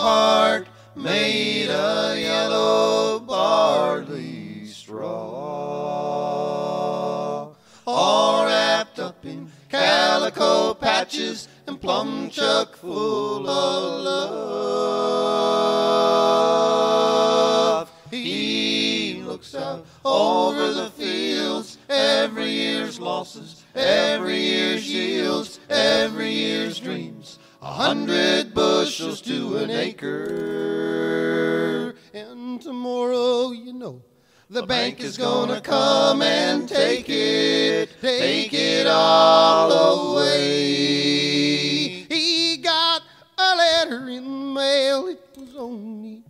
heart made of yellow barley straw, all wrapped up in calico patches and plum chuck full of love. He looks out over the fields, every year's losses, every year's yields, every year's dreams, 100 bushels to an acre. And tomorrow, you know, the bank is gonna come and take it all away. He got a letter in the mail, it was only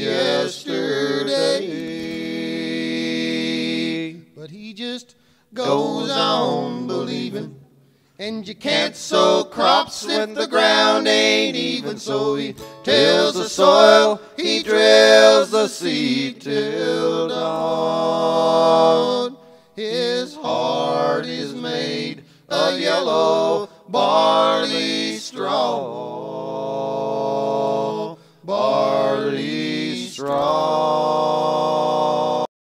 yesterday. But he just goes on believing, and you can't sow crops when the ground ain't even. So he tills the soil, he drills the seed till dawn. His heart is made of yellow barley straw.